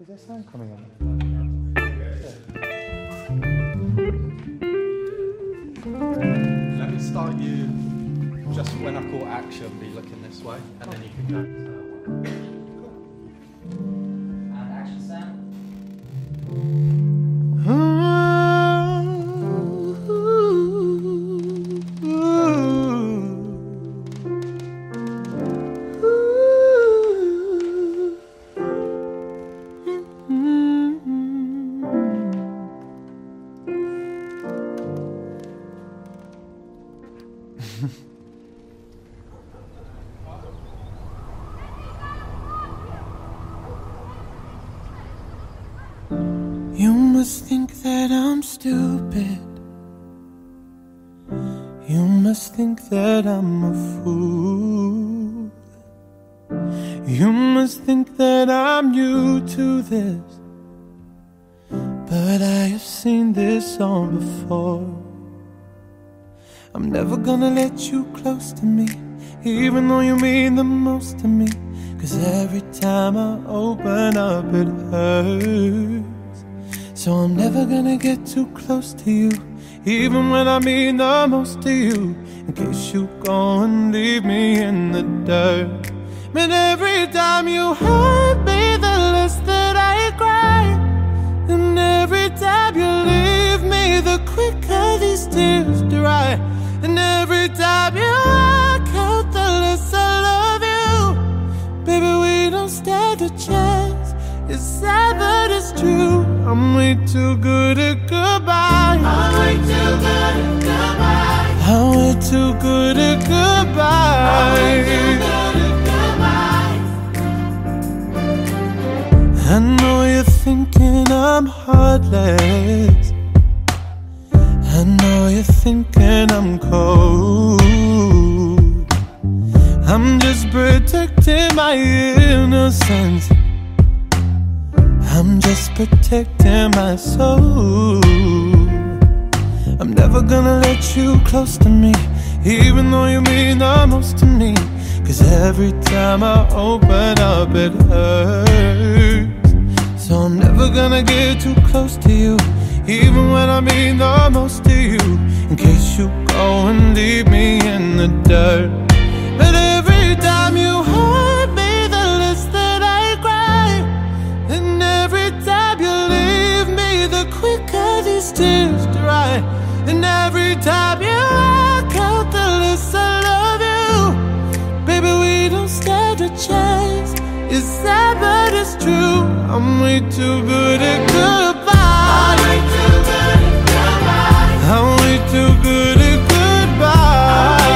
Is there sound coming in? Yeah. Let me start you just when I call action, be looking this way, and then you can go. And action You must think that I'm stupid. You must think that I'm a fool. You must think that I'm new to this, but I have seen this all before. I'm never gonna let you close to me, even though you mean the most to me. 'Cause every time I open up it hurts. So I'm never gonna get too close to you, even when I mean the most to you, in case you go and leave me in the dirt. But every time you hurt me, the less that I cry, and every time you leave me, the quicker these tears dry, and every time you walk out, the less I love you. Baby, we don't stand a chance. It's sad but it's true. I'm way too good at goodbye. I'm way too good at goodbye. I'm way too good at goodbye. I'm way too good at goodbye. I know you're thinking I'm heartless. I know you're thinking I'm cold. I'm just protecting my innocence. I'm just protecting my soul. I'm never gonna let you close to me, even though you mean the most to me. 'Cause every time I open up it hurts. So I'm never gonna get too close to you, even when I mean the most to you, in case you go and leave me in the dirt. But every time you hurt me, the less that I cry, and every time you leave me, the quicker these tears dry, and every time you walk out, the less I love you. Baby, we don't stand a chance. It's sad but it's true. I'm way too good at goodbye. I'm way too good at goodbye. I'm way too good at goodbye.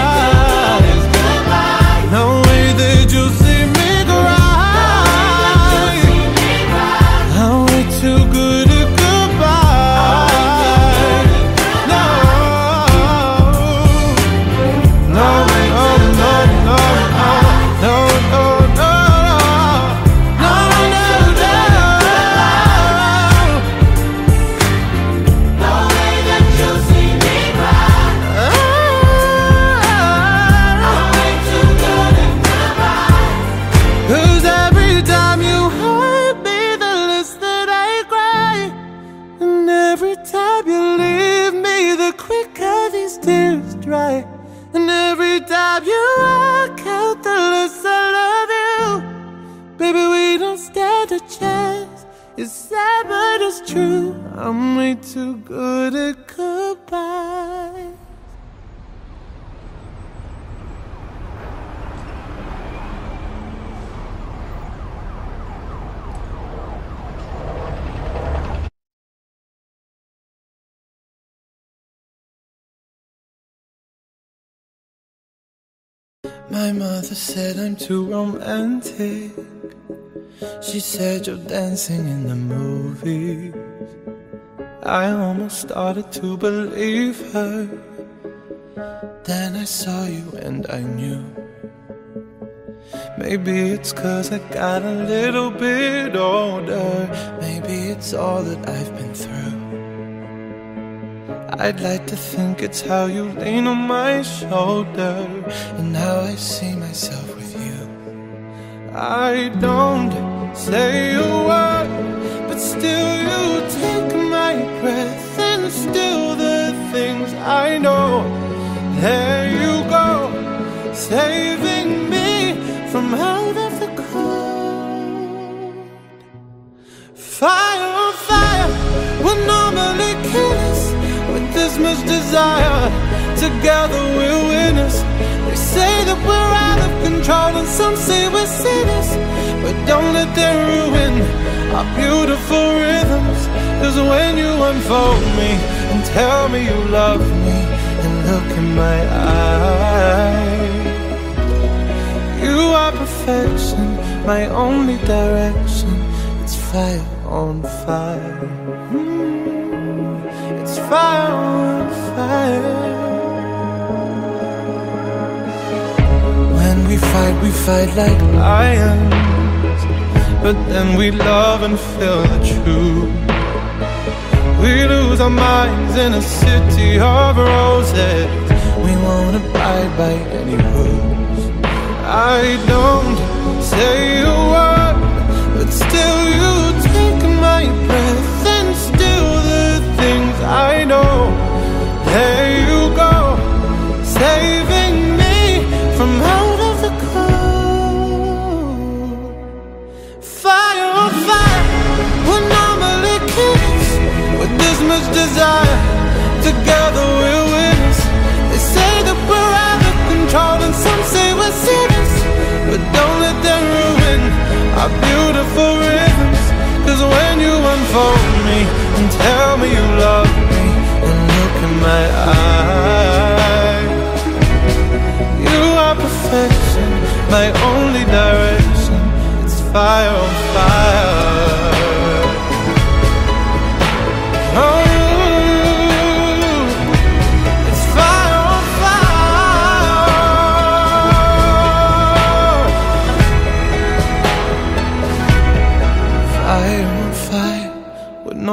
It's sad but it's true. I'm way too good at goodbye. My mother said I'm too romantic. She said you're dancing in the movies. I almost started to believe her. Then I saw you and I knew. Maybe it's 'cause I got a little bit older. Maybe it's all that I've been through. I'd like to think it's how you lean on my shoulder, and now I see myself with you. I don't say a word. Still you take my breath, and still the things I know. There you go, saving me from out of the cold. Fire on fire will normally kill us. With this much desire, together we're winners. They say that we're out of control, and some say we're sinners, but don't let them ruin our beautiful rhythms. 'Cause when you unfold me and tell me you love me and look in my eyes, you are perfection, my only direction. It's fire on fire. It's fire on fire. When we fight like lions, but then we love and feel the truth. We lose our minds in a city of roses. We won't abide by any rules. I don't say a word, but still you take my breath, and still the things I know. There you go, saving me from out of the cold. Much desire, together we're winners. They say that we're out of control, and some say we're sinners, but don't let them ruin our beautiful rhythms. 'Cause when you unfold me and tell me you love me and look in my eyes, you are perfection, my only direction. It's fire on fire.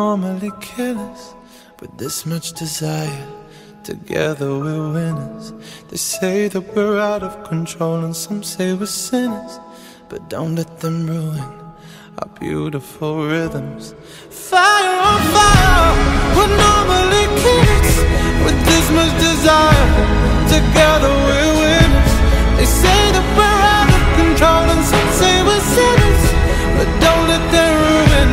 Normally kill us, but this much desire, together we're winners. They say that we're out of control, and some say we're sinners, but don't let them ruin our beautiful rhythms. Fire on fire would normally kill us. With this much desire, together we're winners. They say that we're out of control, and some say we're sinners, but don't let them ruin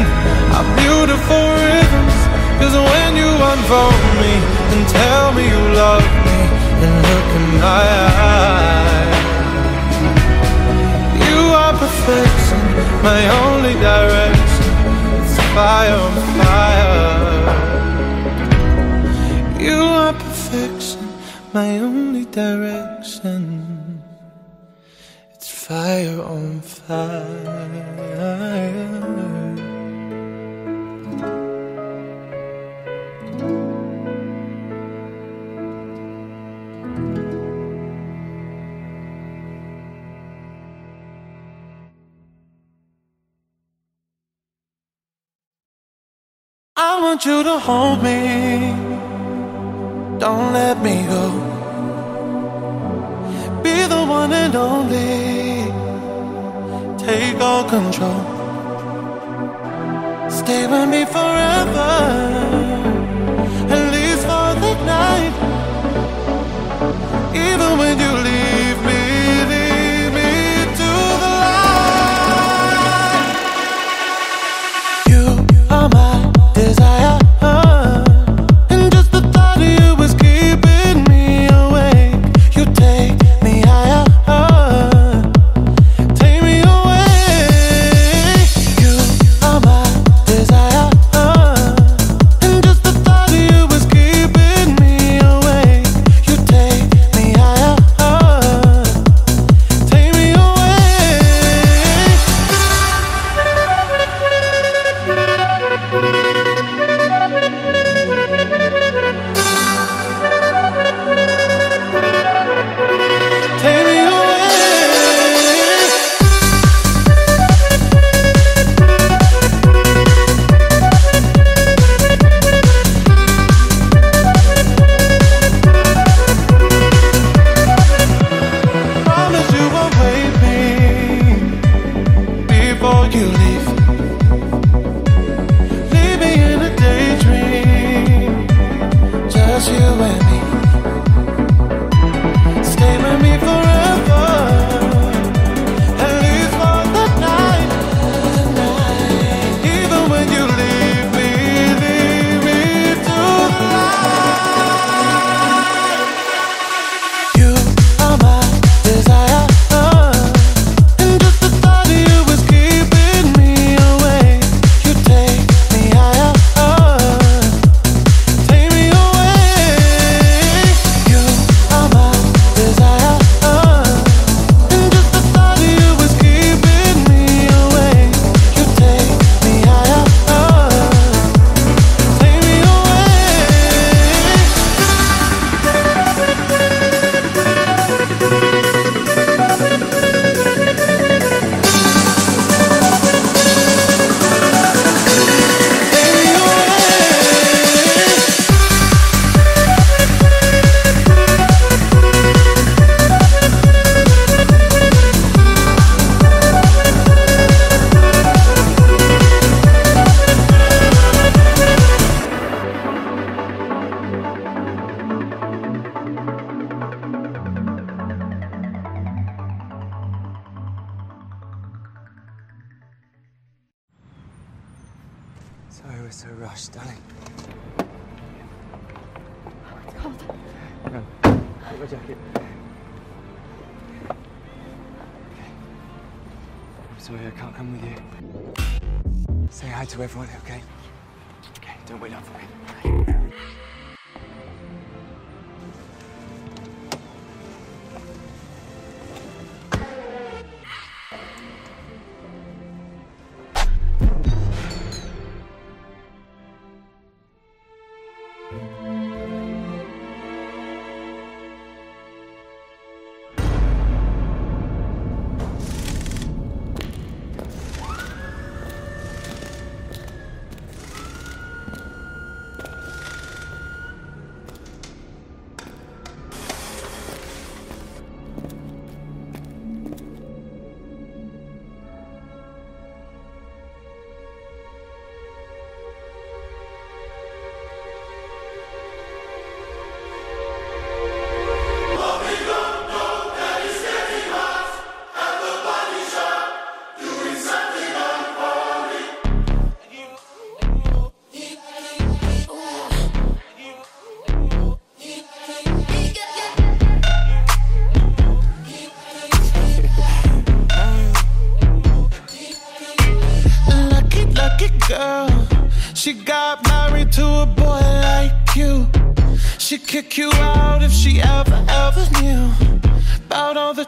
our beautiful rhythms. 'Cause when you unfold me and tell me you love me and look in my eyes, you are perfection, my only direction. It's fire on fire. You are perfection, my only direction. It's fire on fire. I want you to hold me, don't let me go. Be the one and only, take all control. Stay with me forever, at least for the night. Even when you leave me to the light. You are my desire, and just the thought of you is keeping me awake. You take me higher, take me away. You are my desire, and just the thought of you is keeping me awake. Sorry we're so rushed, darling. Oh, it's cold. Hang on. Get my jacket. Okay. I'm sorry I can't come with you. Say hi to everyone, okay? Okay, don't wait up for me. She got married to a boy like you. She'd kick you out if she ever, ever knew about all the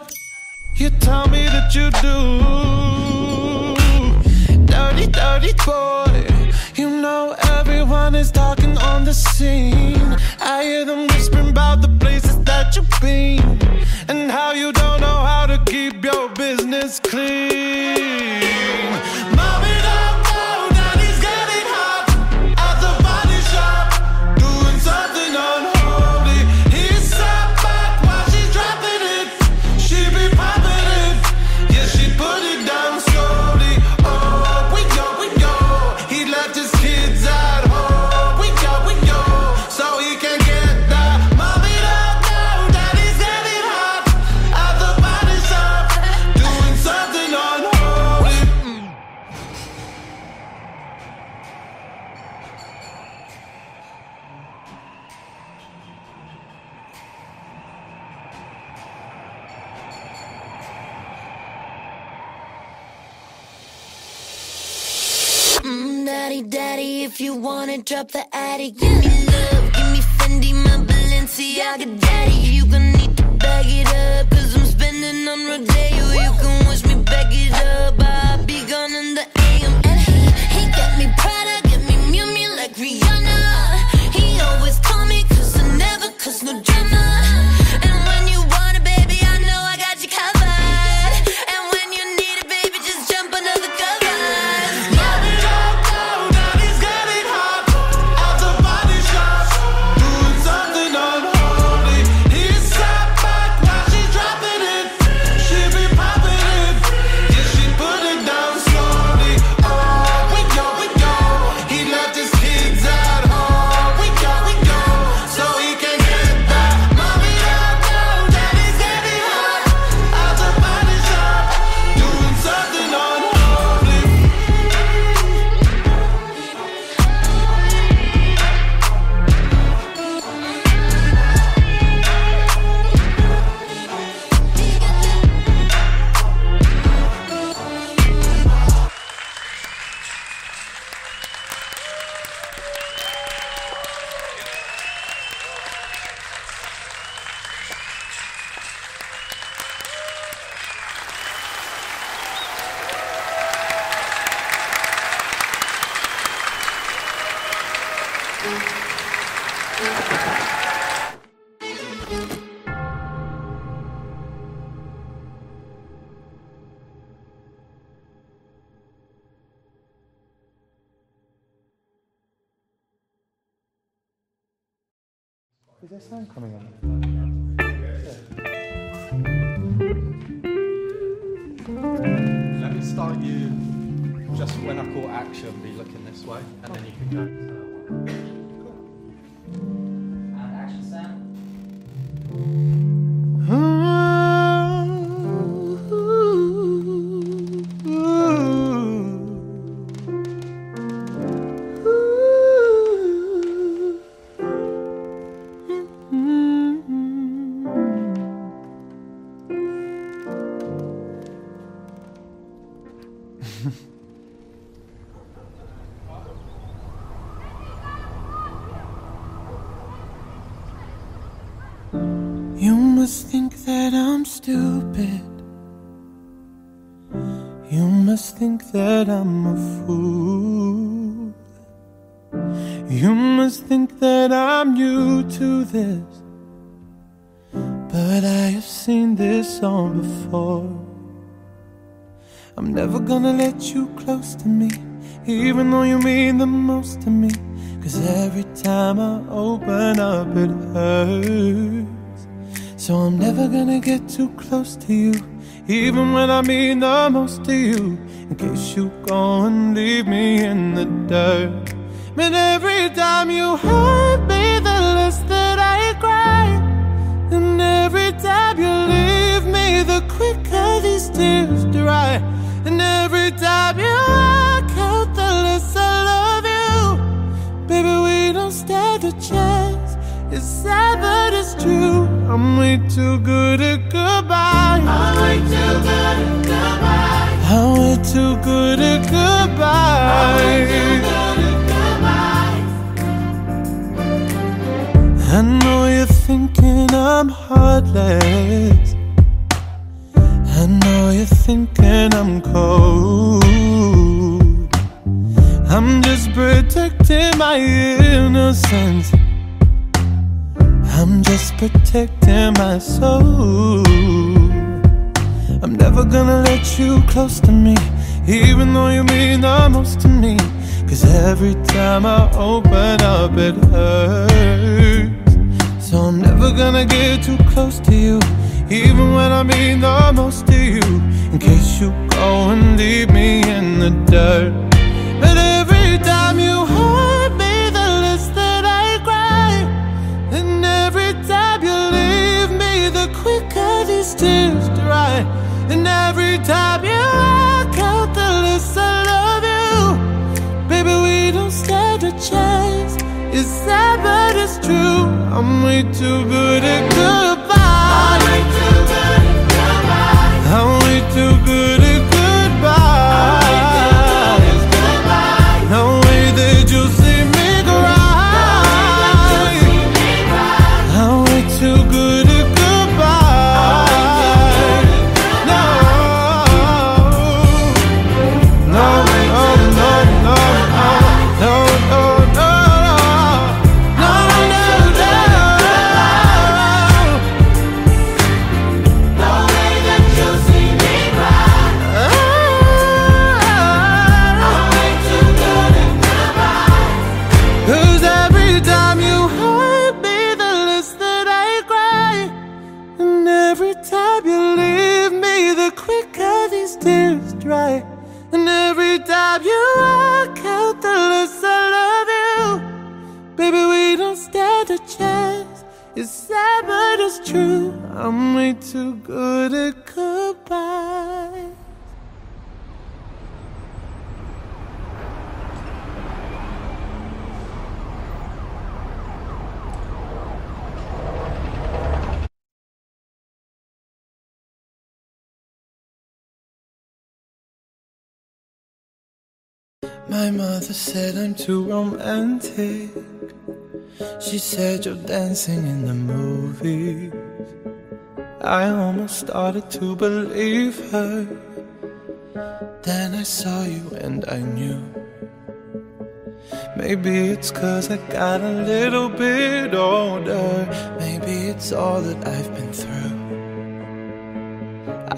you tell me that you do. Dirty, dirty boy. You know everyone is talking on the scene. I hear them whispering about the places that you've been and how you don't know how to keep your business clean. Mommy, daddy, daddy, if you wanna drop the attic, give me love, give me Fendi, my Balenciaga daddy. You gon' need to bag it up, cause I'm spending on Rodeo. You can wish me back it up, I'll be gone in the AM. And he got me Prada, get me Mew Mew like Rihanna. He always call me, cause I never cause no drama. And when you want it, baby, I know I got you covered. And when you need it, baby, just jump another cover. Is there sound coming on? Yeah. Let me start you just when I call action, be looking this way, and then you can go. Cool. And action sound. must think that I'm stupid. You must think that I'm a fool. You must think that I'm new to this, but I have seen this all before. I'm never gonna let you close to me, even though you mean the most to me. 'Cause every time I open up it hurts. So I'm never gonna get too close to you, even when I mean the most to you. In case you go and leave me in the dirt. But every time you hurt me, the less that I cry. And every time you leave me, the quicker these tears dry. And every time you walk out, the less I love you. Baby, we don't stand a chance. It's sad but it's true. I'm way too good at goodbyes. I'm way too good at goodbyes. I'm way too good at goodbyes. I know you're thinking I'm heartless. I know you're thinking I'm cold. I'm just protecting my innocence. I'm just protecting my soul. I'm never gonna let you close to me, even though you mean the most to me. 'Cause every time I open up it hurts. So I'm never gonna get too close to you, even when I mean the most to you. In case you go and leave me in the dirt. But every time you hurt me, the less that I cry. And every time you leave me, the quicker these tears dry. And every time you walk out, the less I love you. Baby, we don't stand a chance. It's sad but it's true. I'm way too good at goodbye. I'm way too good at goodbye. I'm way too good at goodbye. No way that you see me cry. I'm way too good at goodbye. No, no, no, no, no, no, no, no, no. And every time you walk out, the less I love you. Baby, we don't stand a chance. It's sad but it's true. I'm way too good at goodbyes. My mother said I'm too romantic. She said you're dancing in the movies. I almost started to believe her. Then I saw you and I knew. Maybe it's 'cause I got a little bit older. Maybe it's all that I've been through.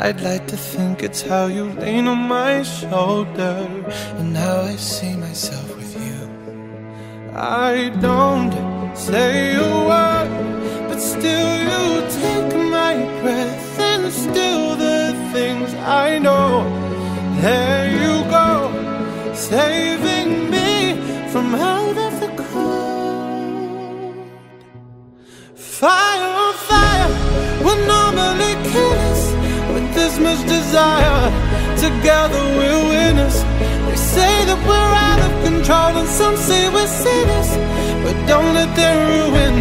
I'd like to think it's how you lean on my shoulder, and how I see myself with you. I don't say a word, but still you take my breath, and still the things I know. There you go, saving me from out of the cold. Fire on fire will normally kill us. With this much desire, together we're winners. They say that we're out of control, and some say we're sinners. But don't let them ruin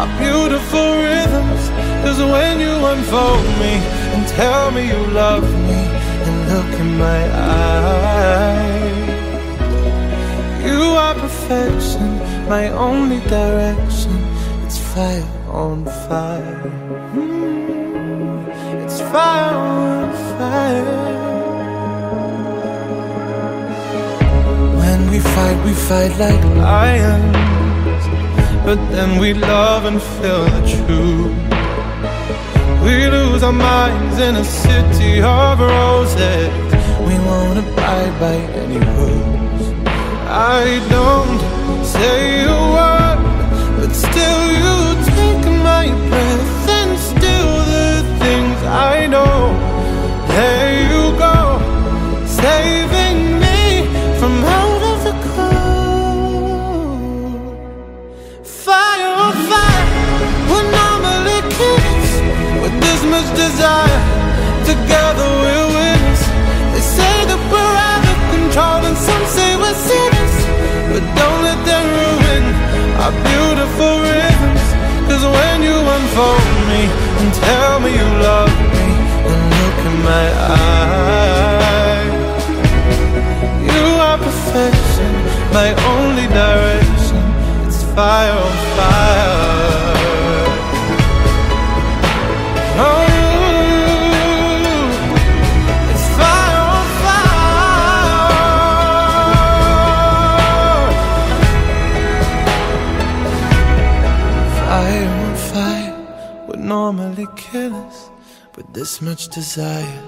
our beautiful rhythms. 'Cause when you unfold me and tell me you love me, and look in my eyes, you are perfection, my only direction. It's fire on fire. fire on fire. When we fight like lions, but then we love and feel the truth. We lose our minds in a city of roses. We won't abide by any rules. I don't say a word, but still you take my breath and steal the things I know. There you go, saving me from out of the cold. Fire on fire would normally kiss with this much desire. Together we'll witness. They say that we're out of control, and some say we're sinners, but don't let them ruin our beautiful rhythms. Cause when you unfold me and tell me you love me and look in my eyes, you are perfection, my only direction. It's fire on fire. Normally kill us, but this much desire,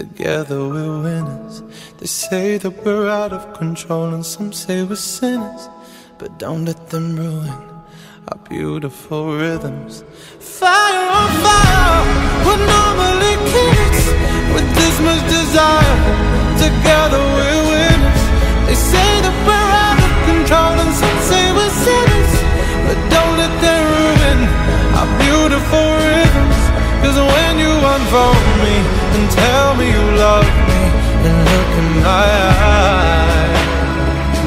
together we're winners. They say that we're out of control, and some say we're sinners, but don't let them ruin our beautiful rhythms. Fire on fire, we're normally kids with this much desire, together we're winners. They say that we're out of control, and some say we're sinners, but don't let them ruin our beautiful rhythms. Cause when you unfold me and tell me you love me and look in my eyes,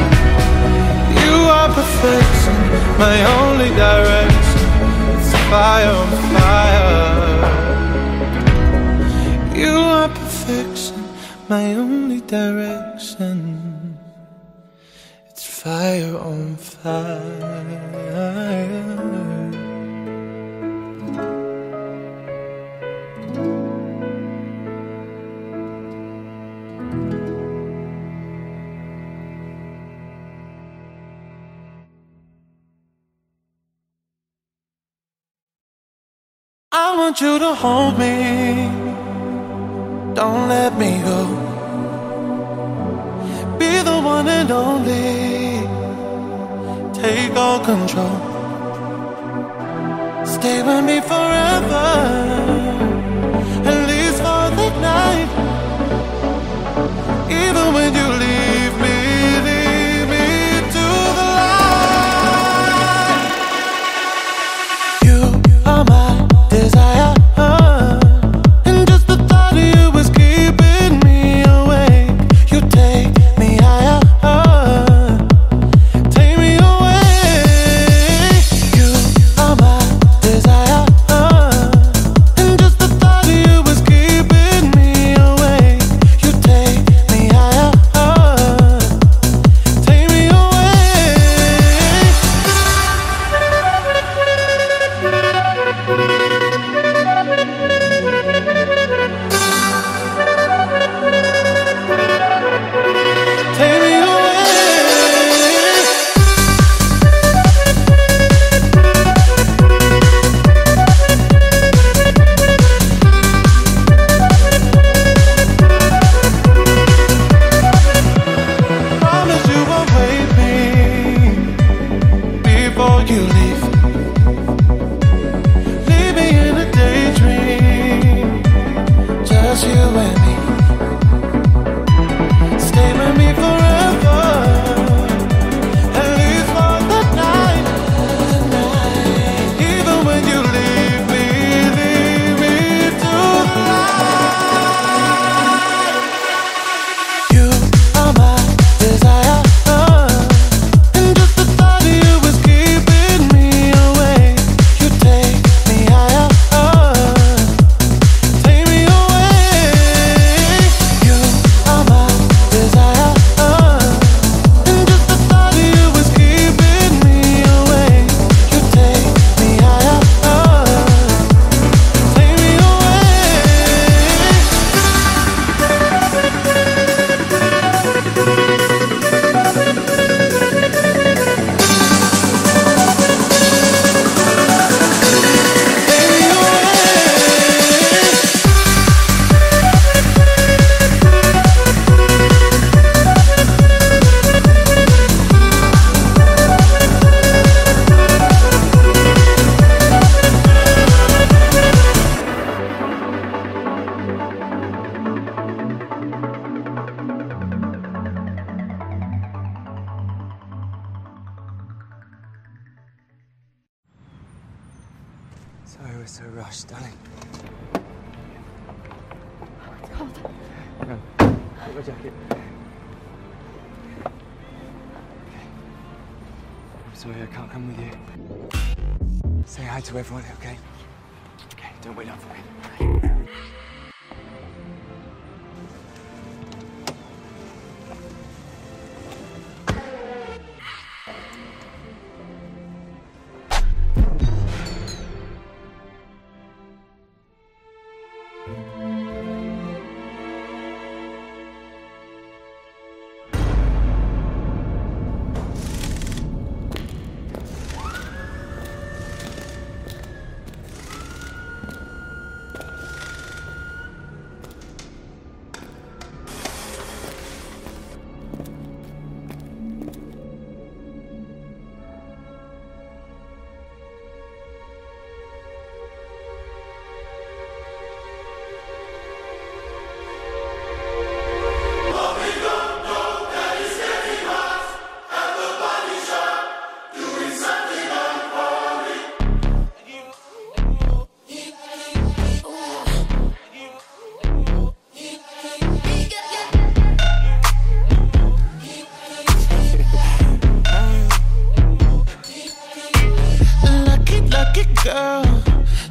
you are perfection, my only direction. It's fire on fire. You are perfection, my only direction. It's fire on fire. I want you to hold me, don't let me go. Be the one and only, take all control. Stay with me forever, at least for the night. Even when you leave me to the light. You are my desire, and just the thought of you is keeping me awake. You take me higher, take me away. You are my desire, and just the thought of you is keeping me awake. You take me higher, take me away. Me Sorry we're so rushed, darling. Oh, it's cold. Hang on. Get my jacket. Okay. I'm sorry I can't come with you. Say hi to everyone, okay? Okay, don't wait up for me.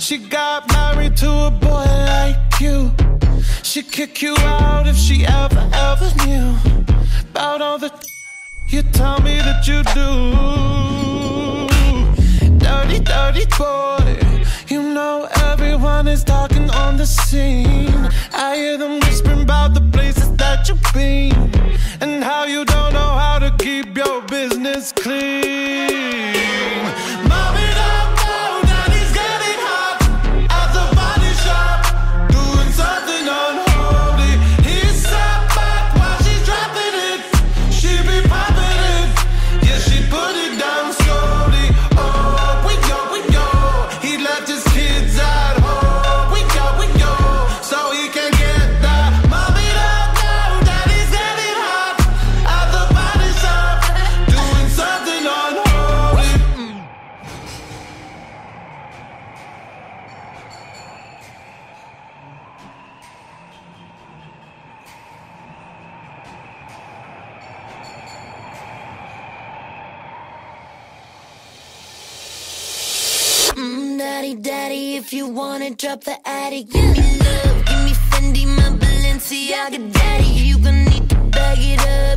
She got married to a boy like you. She'd kick you out if she ever knew about all the you tell me that you do. Dirty, dirty boy. You know everyone is talking on the scene. I hear them whispering about the places that you've been and how you don't know how to keep your business clean. Mommy, daddy, if you wanna drop the attic, give me love, give me Fendi, my Balenciaga daddy. You gonna need to bag it up.